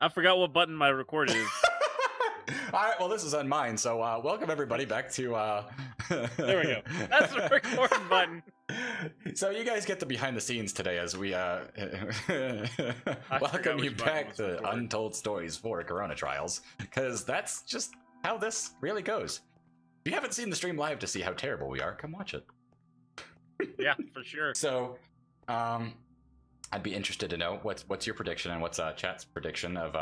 I forgot what button my record is. All right, well, this is on mine, so welcome everybody back to... There we go. That's the record button. So you guys get the behind the scenes today as we welcome you back to record. Untold Stories for Corona Trials, because that's just how this really goes. If you haven't seen the stream live to see how terrible we are, come watch it. Yeah, for sure. So I'd be interested to know what's your prediction and what's chat's prediction of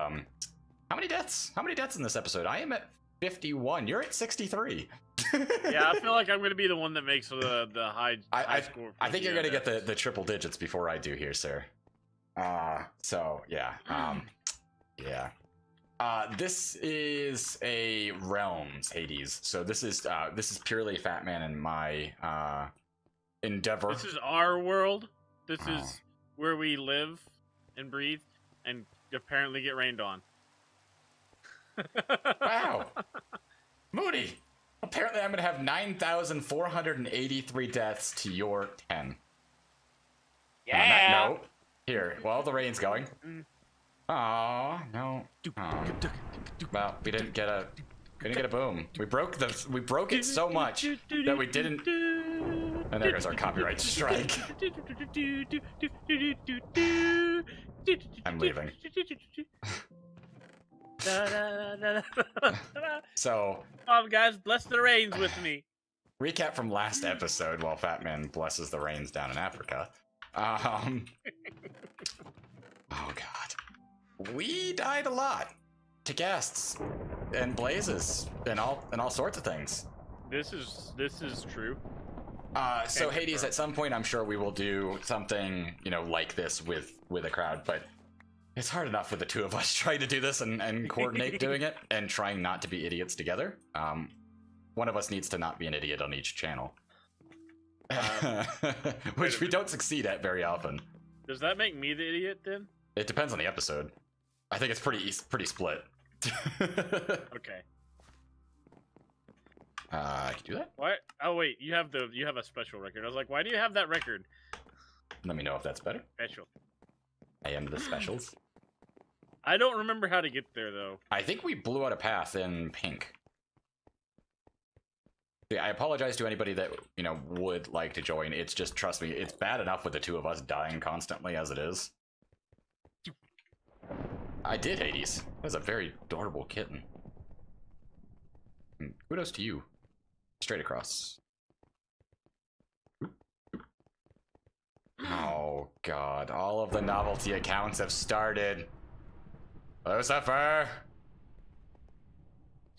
how many deaths? How many deaths in this episode? I am at 51. You're at 63. Yeah, I feel like I'm gonna be the one that makes the high score. I think you're gonna get the triple digits before I do here, sir. So yeah, yeah. This is a Realms Hades. So this is purely Fat Man and my endeavor. This is our world. This is where we live and breathe and apparently get rained on. Wow. Moody. Apparently I'm going to have 9,483 deaths to your 10. Yeah. On that note, here, while the rain's going. Aw, no. Aww. Well, we didn't get a boom. We broke it so much that we didn't. And there goes our copyright strike. I'm leaving. So, guys, bless the rains with me. Recap from last episode while Fat Man blesses the rains down in Africa. Oh God, we died a lot to guests and blazes and all sorts of things. This is true. So Hades, at some point, I'm sure we will do something like this with a crowd, but. It's hard enough for the two of us trying to do this and coordinate doing it and trying not to be idiots together. One of us needs to not be an idiot on each channel, which we don't succeed at very often. Does that make me the idiot then? It depends on the episode. I think it's pretty split. Okay. I can do that. What? Oh wait, you have a special record. I was like, why do you have that record? Let me know if that's better. Special. I am the specials. I don't remember how to get there, though. I think we blew out a path in pink. Yeah, I apologize to anybody that, would like to join. It's just, trust me, it's bad enough with the two of us dying constantly as it is. I did, Hades. That's a very adorable kitten. Kudos to you. Straight across. Oh, God. All of the novelty accounts have started. Lucifer!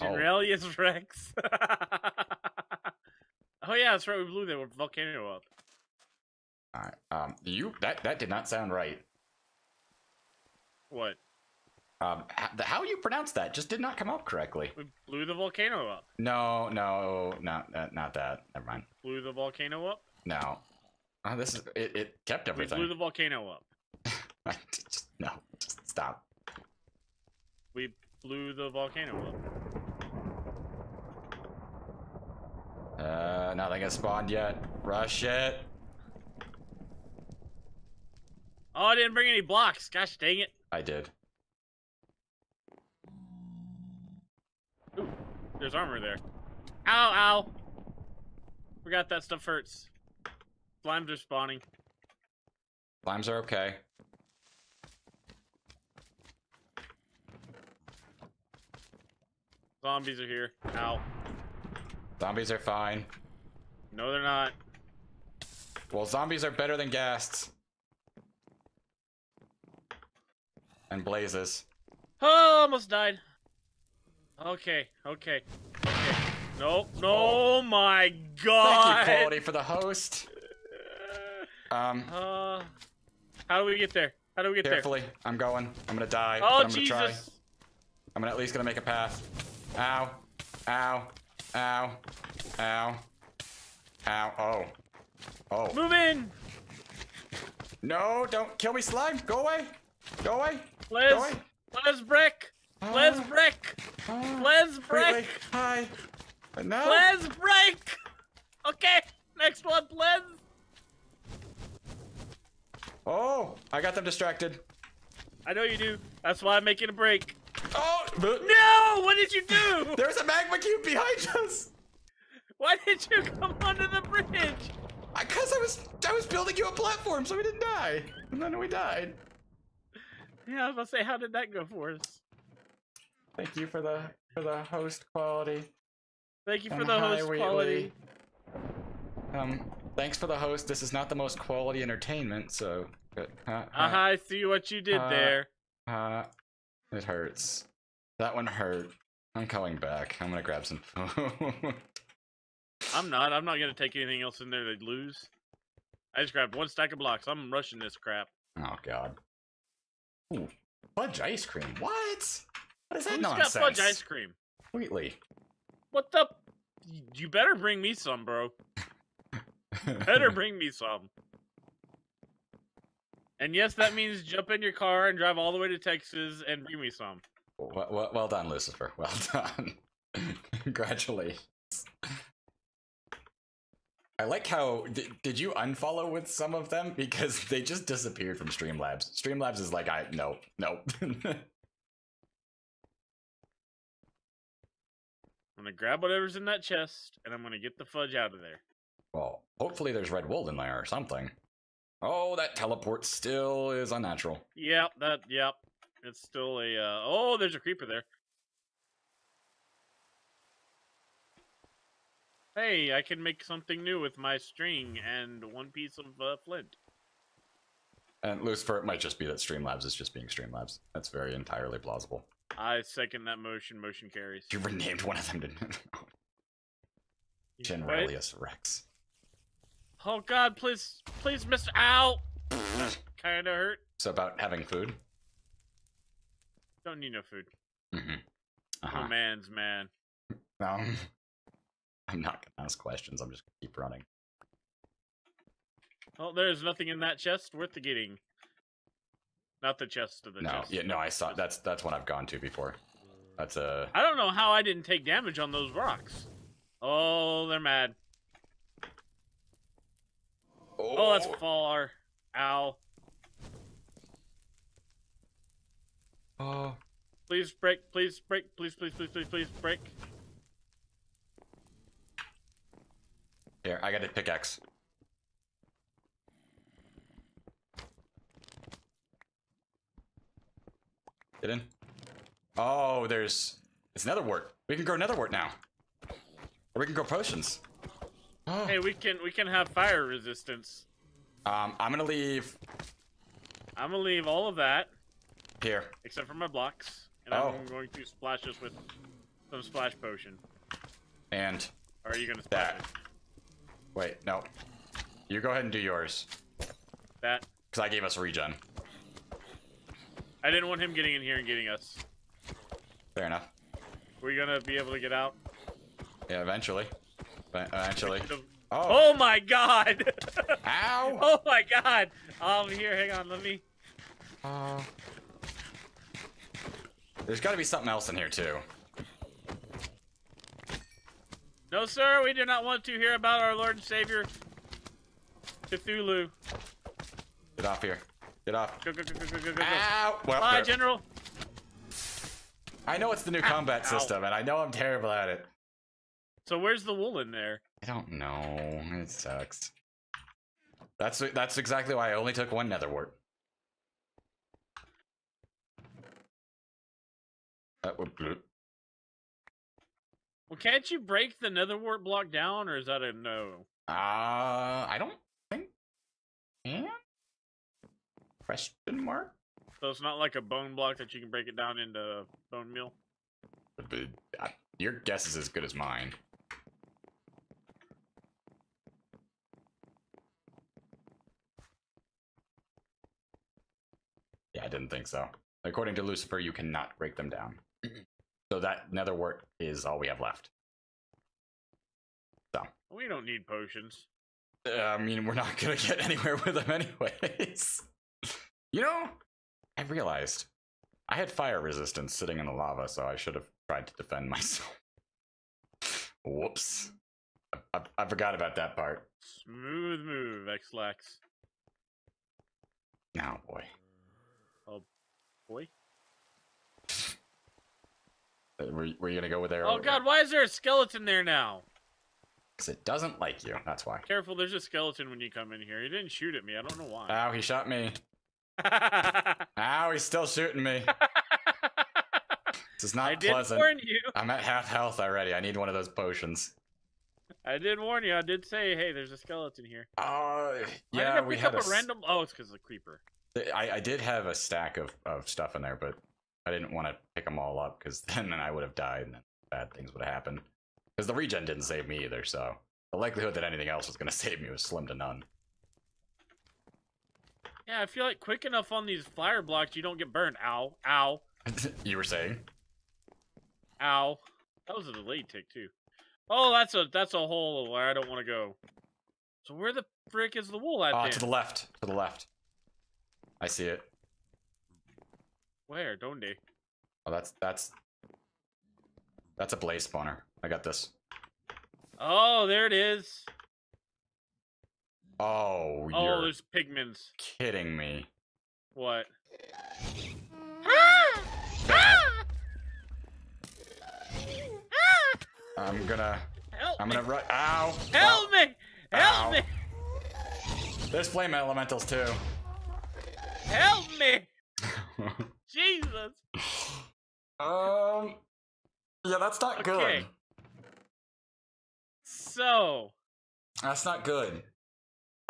Generalius Rex. Oh, yeah, that's right. We blew the volcano up. All right. That did not sound right. What? How you pronounce that just did not come out correctly. We blew the volcano up. No, not that. Never mind. Blew the volcano up? No. Oh, this is it. It kept everything. We blew the volcano up. Just stop. We blew the volcano up. Nothing has spawned yet. Rush it. Oh, I didn't bring any blocks. Gosh dang it. I did. Ooh, there's armor there. Ow, ow. Forgot that stuff hurts. Slimes are spawning. Slimes are okay. Zombies are here. Ow. Zombies are fine. No, they're not. Well, zombies are better than ghasts. And blazes. Oh, almost died. Okay. Nope. No, my God. Thank you, Quality, for the host. How do we get there? Carefully. I'm going. I'm gonna die. Oh, I'm Jesus. Gonna try. I'm gonna at least make a path. Ow. Ow. Ow. Ow. Ow. Oh. Move in! No, don't kill me, slime! Go away! Go away! Les Brick! Les Brick! Les Brick! Hi. No. Les Brick! Okay, next one, Les! Oh, I got them distracted. I know you do. That's why I'm making a break. Oh! No! What did you do? There's a magma cube behind us! Why did you come onto the bridge? Because I was building you a platform so we didn't die. And then we died. Yeah, I was about to say, how did that go for us? Thank you for the host quality. Thank you for the host quality. Thanks for the host. This is not the most quality entertainment, so... I see what you did there. It hurts. That one hurt. I'm coming back. I'm gonna grab some food. I'm not gonna take anything else in there they'd lose. I just grabbed one stack of blocks. I'm rushing this crap. Oh, God. Ooh, fudge ice cream. What? What is that nonsense? Who's got fudge ice cream? Wheatley. What the? You better bring me some, bro. Better bring me some. And yes, that means jump in your car and drive all the way to Texas and bring me some. Well done, Lucifer. Well done. Congratulations. I like how... Did you unfollow with some of them? Because they just disappeared from Streamlabs. Streamlabs is like, no. I'm going to grab whatever's in that chest, and I'm going to get the fudge out of there. Well, hopefully there's red wool in there or something. Oh, that teleport still is unnatural. Yep, yep. It's still a, oh, there's a creeper there. Hey, I can make something new with my string and one piece of flint. And Lucifer, it might just be that Streamlabs is just being Streamlabs. That's very entirely plausible. I second that motion. Motion carries. You renamed one of them, didn't you? Generalius Rex. Oh God, please, Mr. Ow! That kinda hurt. So about having food? Don't need no food. Mm-hmm. No man's man. I'm not gonna ask questions, I'm just gonna keep running. Well, there's nothing in that chest worth the getting. Not the chest of the chest. Yeah, no, I saw that's one I've gone to before. That's a I don't know how I didn't take damage on those rocks. Oh, they're mad. Oh, that's far. Ow. Oh. Please break, please break, please break. Here, I got a pickaxe. Get in. Oh, it's netherwort. We can grow netherwort now. Or we can grow potions. Oh. Hey, we can have fire resistance. I'm gonna leave all of that here, except for my blocks, and I'm going to splash this with some splash potion. And or are you gonna splash that? It? Wait, no. You go ahead and do yours. That. Because I gave us a regen. I didn't want him getting in here and getting us. Fair enough. We're gonna be able to get out. Yeah, eventually. Actually. Oh. Oh my God! Ow! Oh my God! I'm here. Hang on. Let me. There's got to be something else in here too. No, sir. We do not want to hear about our Lord and Savior, Cthulhu. Get off here. Get off. Go. Ow! Well, bye, General. I know it's the new combat system, and I know I'm terrible at it. So where's the wool in there? I don't know. It sucks. That's exactly why I only took one netherwort. Well, can't you break the netherwort block down, or is that a no? I don't think. Yeah? Question mark? So it's not like a bone block that you can break it down into bone meal? Your guess is as good as mine. Yeah, I didn't think so. According to Lucifer, you cannot break them down. So that netherwort is all we have left. So we don't need potions. I mean, we're not going to get anywhere with them anyways. You know, I realized I had fire resistance sitting in the lava, so I should have tried to defend myself. Whoops. I forgot about that part. Smooth move, X-Lax. Now, boy. boy. Were you gonna go with there? Oh god, why is there a skeleton there now? Because it doesn't like you, that's why. Careful, there's a skeleton when you come in here. He didn't shoot at me, I don't know why. Ow, he shot me. Ow, he's still shooting me. This is not pleasant. I did warn you. I'm at half health already, I need one of those potions. I did warn you, I did say, hey, there's a skeleton here. Yeah, we had a random... Oh, it's because of the creeper. I did have a stack of stuff in there, but I didn't want to pick them all up, because then I would have died, and then bad things would have happened. Because the regen didn't save me either, so the likelihood that anything else was going to save me was slim to none. Yeah, I feel like quick enough on these fire blocks, you don't get burned. Ow. Ow. You were saying? Ow. That was a delayed tick, too. Oh, that's a hole where I don't want to go. So where the frick is the wool at? Oh, to the left. To the left. I see it. Where? Don't they? Oh, that's a blaze spawner. I got this. Oh, there it is. Oh, you're there's pigments. Kidding me. What? I'm gonna run. Ow! Help me! Help me! There's flame elementals too. Help me! Jesus. Yeah, that's not good. So. That's not good.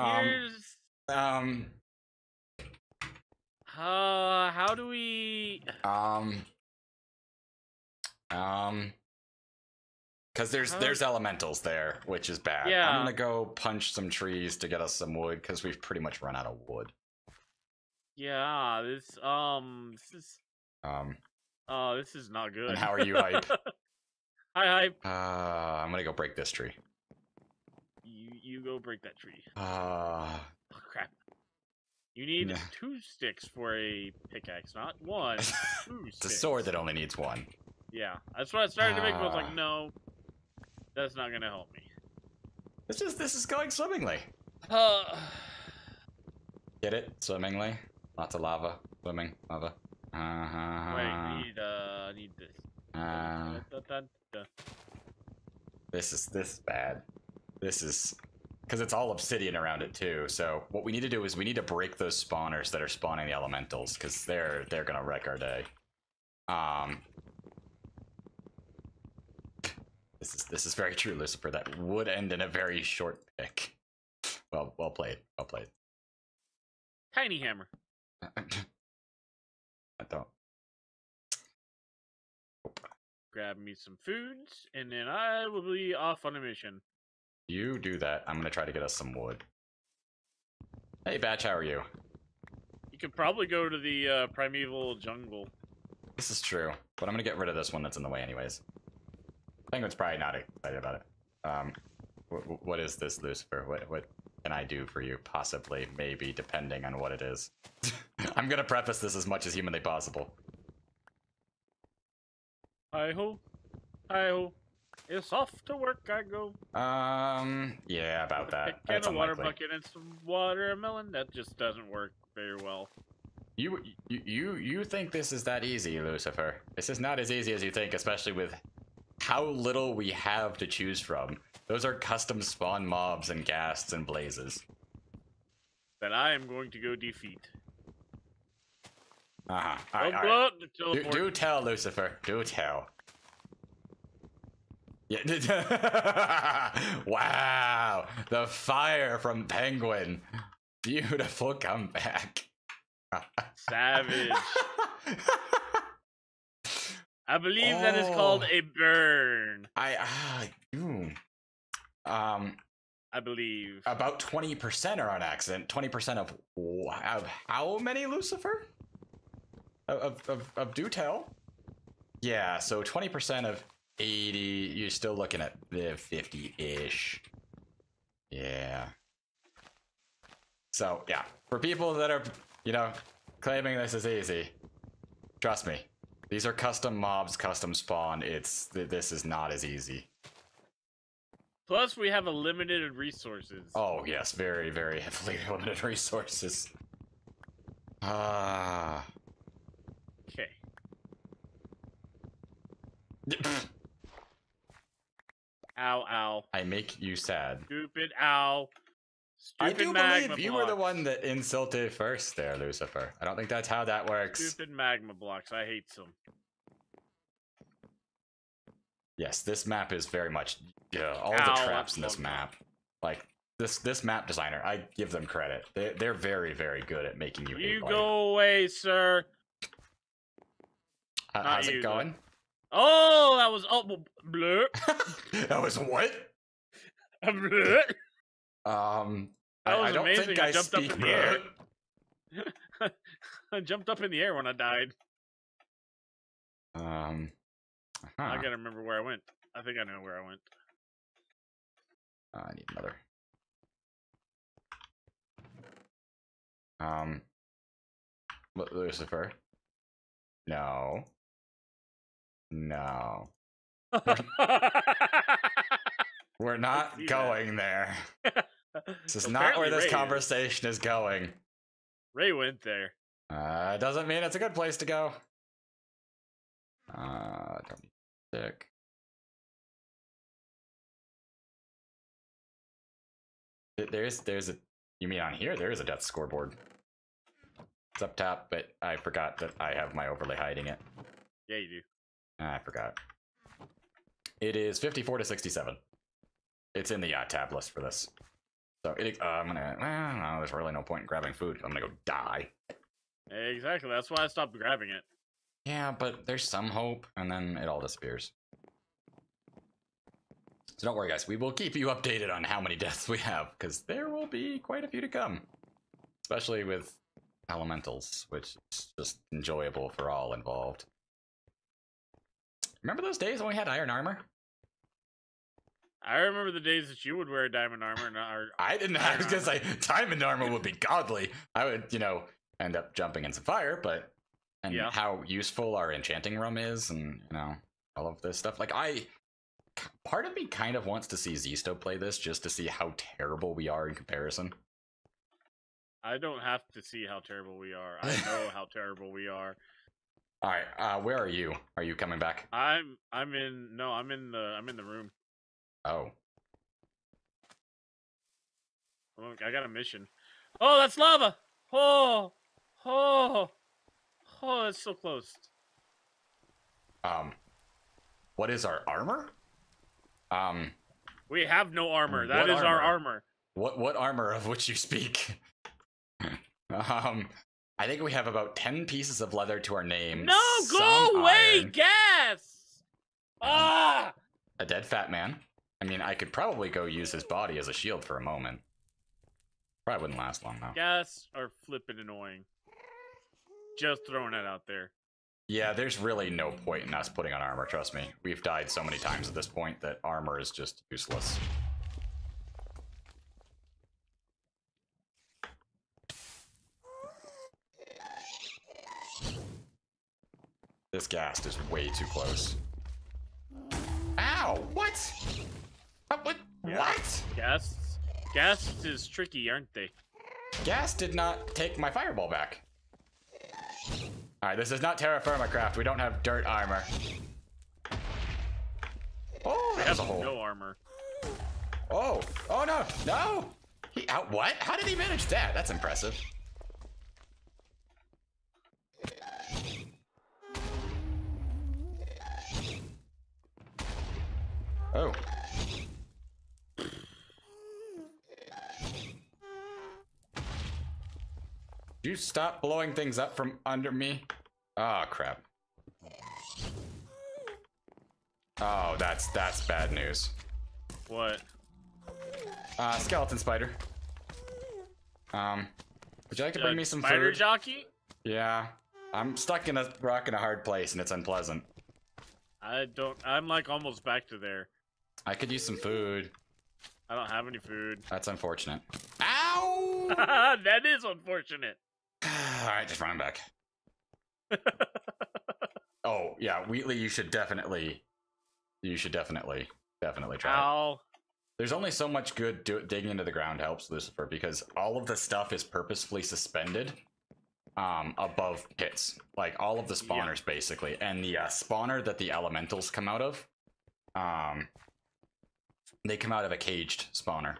Here's. How do we? Because there's elementals there, which is bad. Yeah. I'm gonna go punch some trees to get us some wood, because we've pretty much run out of wood. Yeah, this is not good. And how are you, hype? Hi, hype. I'm gonna go break this tree. You go break that tree. Oh, crap. You need two sticks for a pickaxe, not one. It's a sword that only needs one. Yeah, that's what I started to make, but I was like, no, that's not gonna help me. This is going swimmingly. Get it? Swimmingly. Lots of lava. Swimming. Lava. Wait, I need this. This is bad. This is... Because it's all obsidian around it, too. So what we need to do is we need to break those spawners that are spawning the elementals, because they're going to wreck our day. This is very true, Lucifer. That would end in a very short pick. Well played. Well played. Tiny hammer. I don't. Grab me some foods, and then I will be off on a mission. You do that. I'm going to try to get us some wood. Hey, Batch, how are you? You could probably go to the primeval jungle. This is true, but I'm going to get rid of this one that's in the way anyways. Penguin's probably not excited about it. What is this, Lucifer? What can I do for you? Possibly, maybe, depending on what it is. I'm going to preface this as much as humanly possible. I hope. It's off to work I go. Yeah, about that. Get a water bucket and some watermelon. That just doesn't work very well. You think this is that easy, Lucifer? This is not as easy as you think, especially with how little we have to choose from. Those are custom spawn mobs and ghasts and blazes. That I am going to go defeat. All right. Do tell, Lucifer. Do tell. Yeah. Wow, the fire from Penguin. Beautiful comeback. Savage. I believe that is called a burn. I believe about 20% are on accident. 20% of how many, Lucifer? Of do tell. Yeah, so 20% of 80, you're still looking at the 50-ish. Yeah. So, yeah. For people that are, you know, claiming this is easy, trust me. These are custom mobs, custom spawn. This is not as easy. Plus, we have limited resources. Oh, yes. Very, very heavily limited resources. Ow, ow. I make you sad. Stupid ow. Stupid I do magma believe you blocks. Were the one that insulted first there, Lucifer. I don't think that's how that works. Stupid magma blocks. I hate them. Yes, this map is very much... all ow, the traps in this map. Like, this map designer, I give them credit. They're very, very good at making you hate life. You go away, sir. How's it going? Though. Oh, that was... Oh, blurp. That was what? A blurp. I don't amazing. Think I jumped speak up in blurp. The air. I jumped up in the air when I died. I gotta remember where I went. I think I know where I went. I need another. Lucifer? No. No. We're not going there. This is not where this conversation is going. Ray went there. Doesn't mean it's a good place to go. Don't be sick. There's a... You mean on here? There is a death scoreboard. It's up top, but I forgot that I have my overlay hiding it. Yeah, you do. I forgot. It is 54 to 67. It's in the yacht tab list for this. So it, I'm gonna. Well, there's really no point in grabbing food. I'm gonna go die. Exactly. That's why I stopped grabbing it. Yeah, but there's some hope, and then it all disappears. So don't worry, guys. We will keep you updated on how many deaths we have, because there will be quite a few to come, especially with elementals, which is just enjoyable for all involved. Remember those days when we had iron armor? I remember the days that you would wear diamond armor. And I didn't. I was gonna say diamond armor would be godly. I would, you know, end up jumping in some fire, but and yeah. How useful our enchanting room is, and you know, all of this stuff. Like part of me kind of wants to see Zesto play this just to see how terrible we are in comparison. I don't have to see how terrible we are. I know how terrible we are. All right, where are you? Are you coming back? I'm in the room. Oh. I got a mission. Oh, that's lava! Oh, that's so close. What is our armor? We have no armor. That is our armor. What armor of which you speak? I think we have about 10 pieces of leather to our name. No, go away, iron. Gas! Ah! A dead fat man. I mean, I could probably go use his body as a shield for a moment. Probably wouldn't last long, though. Gas are flippin' annoying. Just throwing it out there. Yeah, there's really no point in us putting on armor, trust me. We've died so many times at this point that armor is just useless. This ghast is way too close. Ow! What? What? Yeah. What? Ghast is tricky, aren't they? Ghast did not take my fireball back. Alright, this is not Terra Firma Craft. We don't have dirt armor. Oh, that was a hole. No armor. Oh! Oh no! No! He out what? How did he manage that? That's impressive. Oh. You stop blowing things up from under me. Oh, crap. Oh, that's bad news. What? Skeleton spider. Would you like to bring me some food? Spider jockey? Yeah. I'm stuck in a rock in a hard place and it's unpleasant. I'm like almost back to there. I could use some food. I don't have any food. That's unfortunate. Ow! That is unfortunate. All right, just run back. Oh, yeah, Wheatley, you should definitely try it. There's only so much good digging into the ground helps, Lucifer, because all of the stuff is purposefully suspended. above pits, like all of the spawners basically, and the spawner that the elementals come out of, they come out of a caged spawner,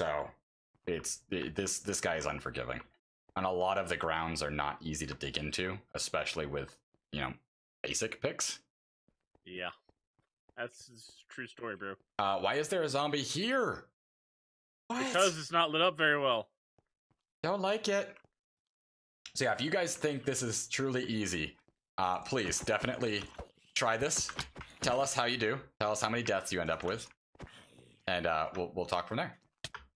so it's this guy is unforgiving, and a lot of the grounds are not easy to dig into, especially with, you know, basic picks. Yeah, that's a true story, bro. Why is there a zombie here? What? Because it's not lit up very well. Don't like it. So yeah, if you guys think this is truly easy, please definitely try this. Tell us how you do. Tell us how many deaths you end up with, and we'll talk from there.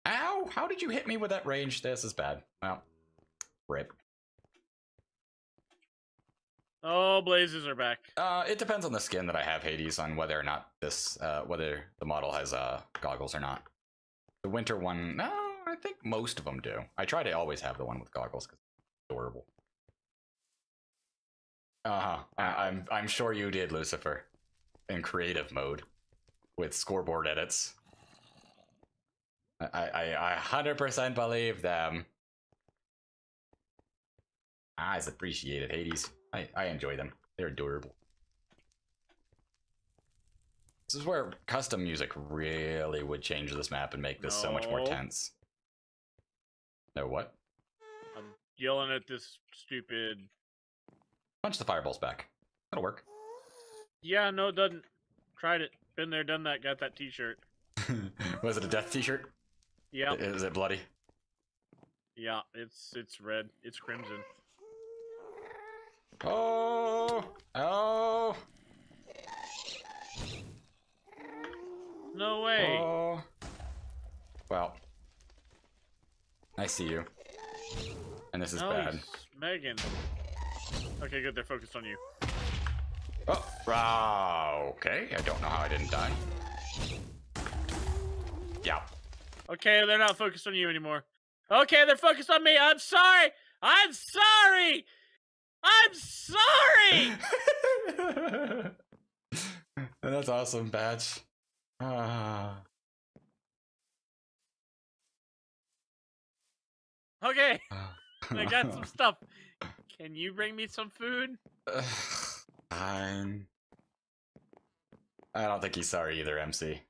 Ow! How did you hit me with that range? This is bad. Well, rip. Oh, blazes are back. It depends on the skin that I have, Hades, on whether or not this, whether the model has goggles or not. The winter one, no, I think most of them do. I try to always have the one with goggles because it's adorable. I'm sure you did, Lucifer, in creative mode with scoreboard edits. I 100% believe them. Ah, it's appreciated, Hades. I enjoy them. They're adorable. This is where custom music really would change this map and make this so much more tense. No, what? I'm yelling at this stupid... Punch the fireballs back. That'll work. Yeah, no, it doesn't. Tried it. Been there, done that, got that t-shirt. Was it a death t-shirt? Yeah. Is it bloody? Yeah, it's red. It's crimson. Oh! Oh! No way! Oh. Well. I see you. And this is bad. Megan. Okay, good. They're focused on you. Oh! Okay. I don't know how I didn't die. Yeah. Okay, they're not focused on you anymore. Okay, they're focused on me! I'm sorry! I'm sorry! I'm sorry! That's awesome, Batch. Okay, I got some stuff. Can you bring me some food? I don't think he's sorry either, MC.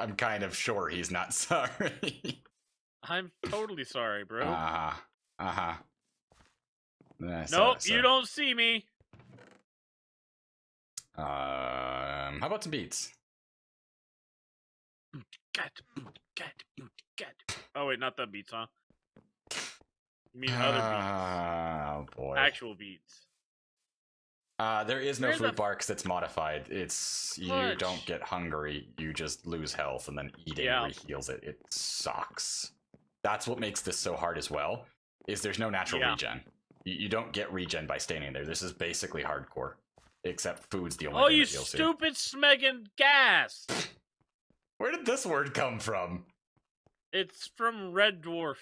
I'm kind of sure he's not sorry. I'm totally sorry, bro. Nope, you don't see me. How about some beats? Oh wait, not the beats, huh? You mean other beats? Oh boy. Actual beats. There is no fruit barks that's modified. It's you don't get hungry, you just lose health and then eating reheals it. It sucks. That's what makes this so hard as well, is there's no natural regen. You don't get regen by standing there. This is basically hardcore. Except food's the only thing that heals you. Oh, you stupid smeggin' gas! Where did this word come from? It's from Red Dwarf.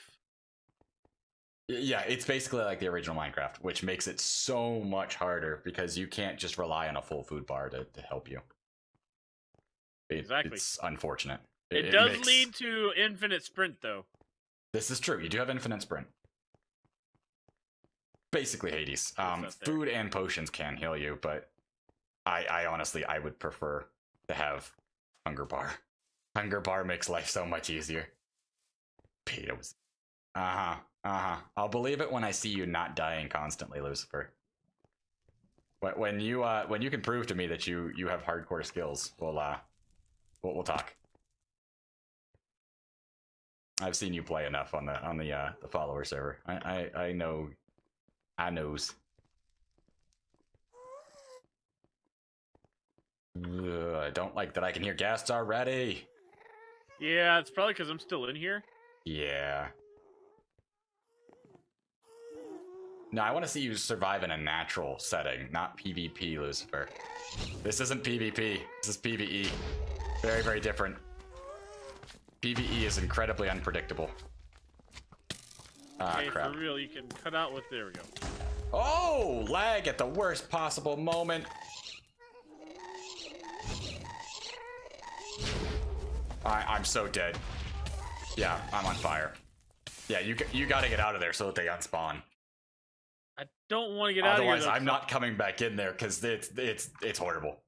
Yeah, it's basically like the original Minecraft, which makes it so much harder because you can't just rely on a full food bar to help you. Exactly. It's unfortunate. It does lead to infinite sprint, though. This is true. You do have infinite sprint. Basically, Hades. Food and potions can heal you, but I honestly, I would prefer to have... Hunger bar. Hunger bar makes life so much easier. Potatoes. I'll believe it when I see you not dying constantly, Lucifer. But when you can prove to me that you have hardcore skills, we'll talk. I've seen you play enough on the follower server. I know. I knows. Ugh, I don't like that I can hear gas already. Yeah, it's probably because I'm still in here. Yeah. No, I want to see you survive in a natural setting, not PvP, Lucifer. This isn't PvP. This is PvE. Very, very different. PvE is incredibly unpredictable. Ah, crap. For real, you can cut out with... There we go. Oh, lag at the worst possible moment. I'm so dead. Yeah, I'm on fire. Yeah, you gotta get out of there so that they unspawn. I don't want to get out of here. Otherwise, I'm not coming back in there because it's horrible.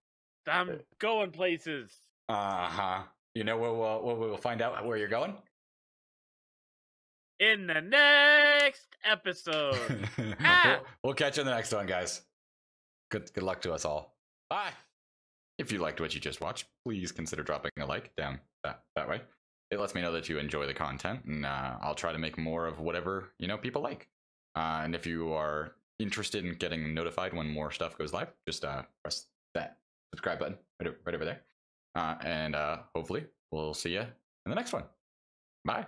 I'm going places. Uh-huh. You know we'll find out where you're going? In the next episode. We'll catch you in the next one, guys. Good luck to us all. Bye. If you liked what you just watched, please consider dropping a like down that way. It lets me know that you enjoy the content, and I'll try to make more of whatever, you know, people like. And if you are interested in getting notified when more stuff goes live, just press that subscribe button right over there. And hopefully we'll see you in the next one. Bye.